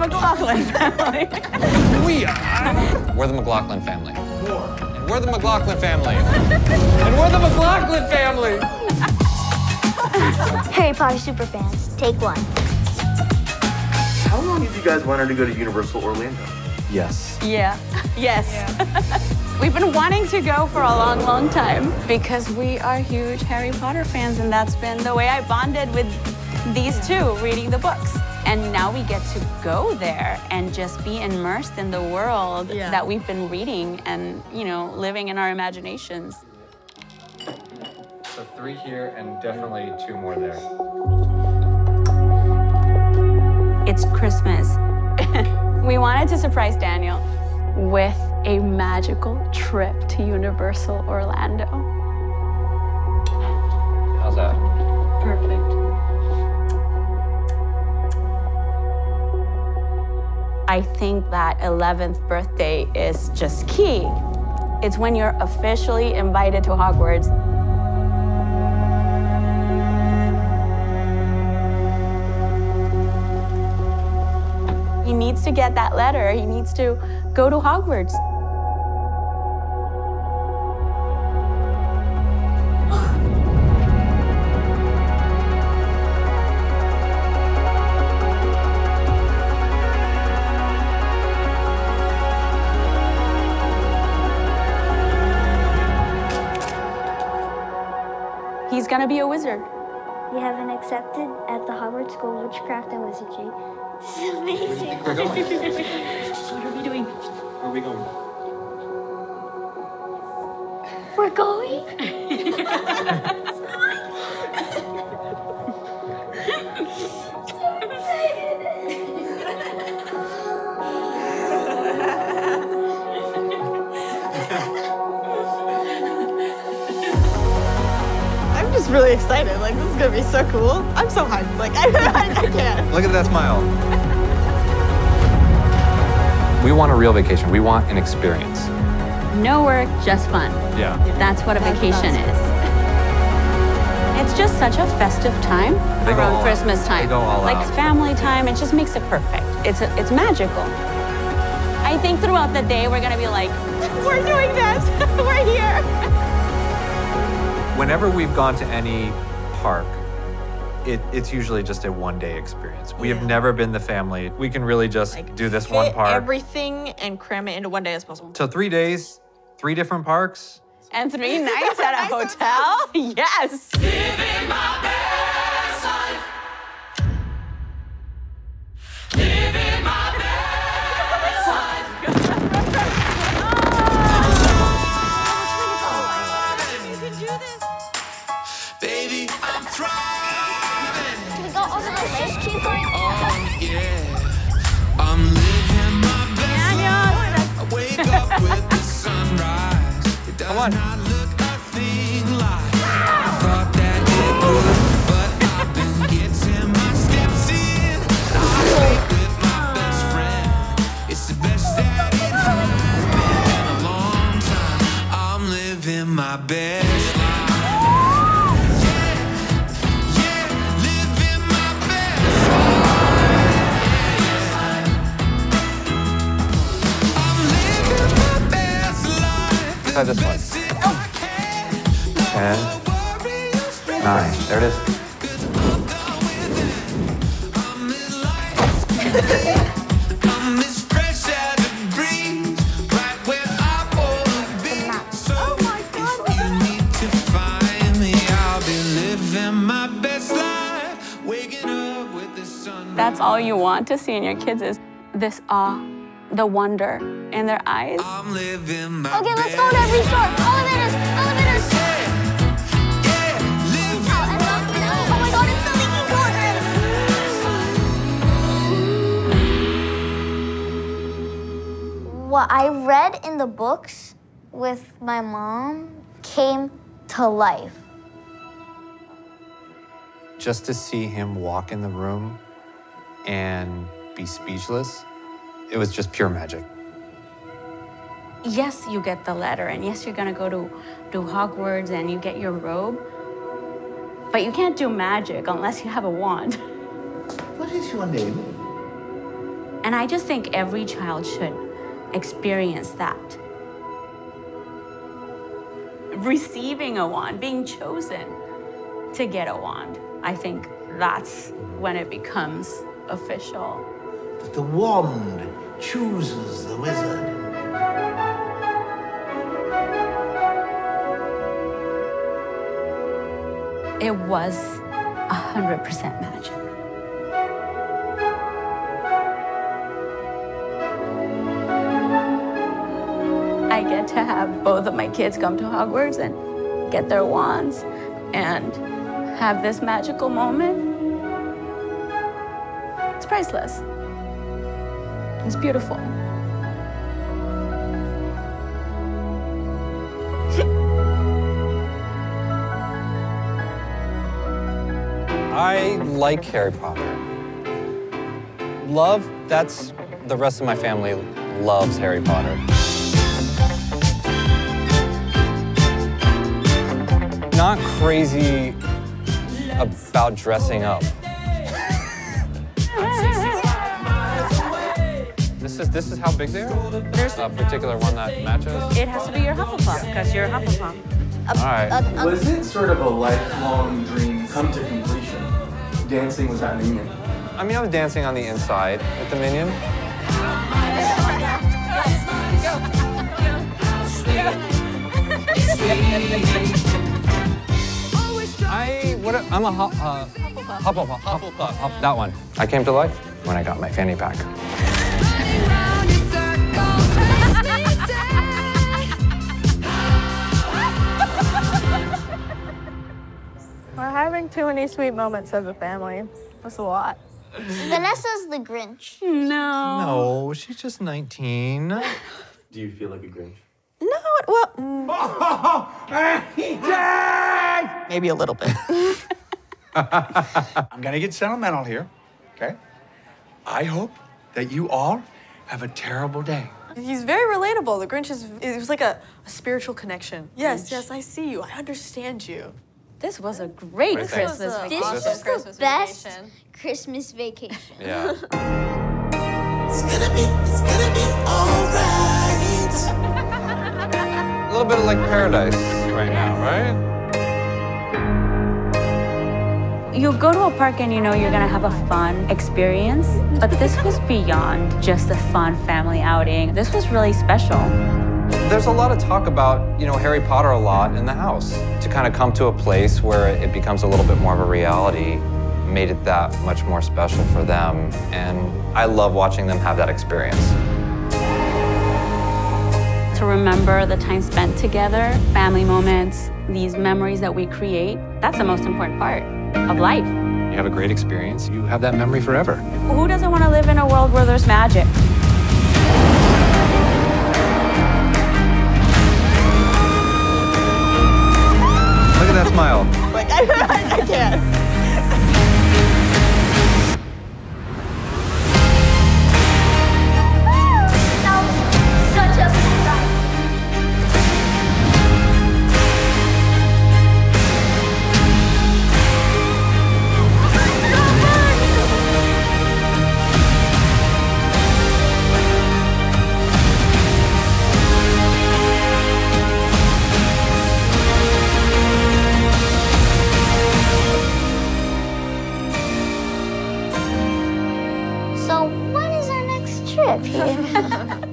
McLaughlin family. We are. We're the McLaughlin family. And we're the McLaughlin family. And we're the McLaughlin family. Harry Potter superfans, take one. How long have you guys wanted to go to Universal Orlando? Yes. Yeah. Yes. Yeah. We've been wanting to go for a long, long time because we are huge Harry Potter fans, and that's been the way I bonded with these two, reading the books. And now we get to go there and just be immersed in the world that we've been reading and, you know, living in our imaginations. So 3 here and definitely 2 more there. It's Christmas. We wanted to surprise Daniel with a magical trip to Universal Orlando. How's that? Perfect. I think that 11th birthday is just key. It's when you're officially invited to Hogwarts. He needs to get that letter. He needs to go to Hogwarts. He's gonna be a wizard. We have been accepted at the Hogwarts School of Witchcraft and Wizardry. This is amazing. Where do you think we're going? What are we doing? Where are we going? We're going? I'm just really excited. Like, this is gonna be so cool. I'm so hyped. Like, I can't. Look at that smile. We want a real vacation. We want an experience. No work, just fun. Yeah. That's what a vacation is. It's just such a festive time around Christmas time. They go all out. Like family time, it just makes it perfect. It's magical. I think throughout the day we're gonna be like, we're doing this, we're here. Whenever we've gone to any park, it's usually just a one-day experience. We have never been the family. We can really just like, do this one park. Everything and cram it into one day as possible. So 3 days, 3 different parks. And 3 nights at a hotel? Yes. Living my best life. Living my best life. Baby, I'm trying. Oh, yeah. I'm living my best life. I wake up with the sunrise. It does not look a thing like I thought that it would, but I've been getting my steps in. I sleep with my best friend. It's the best that it has been in a long time. I'm living my best life. Try this one. 10, 9, there it is. Oh my God! If you need to find me, I'll be living my best life, waking up with the sun. That's all you want to see in your kids is this awe, the wonder in their eyes. I'm living my okay, let's go to every store. Elevators, elevators. Oh my God, it's the Leaky Fortress. What I read in the books with my mom came to life. Just to see him walk in the room and be speechless, it was just pure magic. Yes, you get the letter, and yes, you're gonna go to Hogwarts and you get your robe, but you can't do magic unless you have a wand. What is your name? And I just think every child should experience that. Receiving a wand, being chosen to get a wand, I think that's when it becomes official. But the wand chooses the wizard. It was 100% magic. I get to have both of my kids come to Hogwarts and get their wands and have this magical moment. It's priceless. It's beautiful. I like Harry Potter. Love, that's the rest of my family loves Harry Potter. Not crazy about dressing up. This is how big they are? There's a particular one that matches? It has to be your Hufflepuff, because you're a Hufflepuff. All right. Was it sort of a lifelong dream come to completion? Dancing was at Minion. I mean, I was dancing on the inside at the Minion. I'm a Hufflepuff. That one. I came to life when I got my fanny pack. We're having too many sweet moments as a family. That's a lot. Vanessa's the Grinch. No. No, she's just 19. Do you feel like a Grinch? No, well... Maybe a little bit. I'm gonna get sentimental here, okay? I hope that you all have a terrible day. He's very relatable. The Grinch is, it was like a spiritual connection. Yes, Grinch. Yes, I see you. I understand you. This was a great Christmas vacation. This was the best Christmas vacation. Yeah. It's gonna be all right. A little bit like paradise right now, right? You go to a park and you know you're gonna have a fun experience, but this was beyond just a fun family outing. This was really special. There's a lot of talk about, you know, Harry Potter a lot in the house. To kind of come to a place where it becomes a little bit more of a reality made it that much more special for them. And I love watching them have that experience. To remember the time spent together, family moments, these memories that we create, that's the most important part of life. You have a great experience. You have that memory forever. Who doesn't want to live in a world where there's magic? That smile. Like, I can't. So when is our next trip here?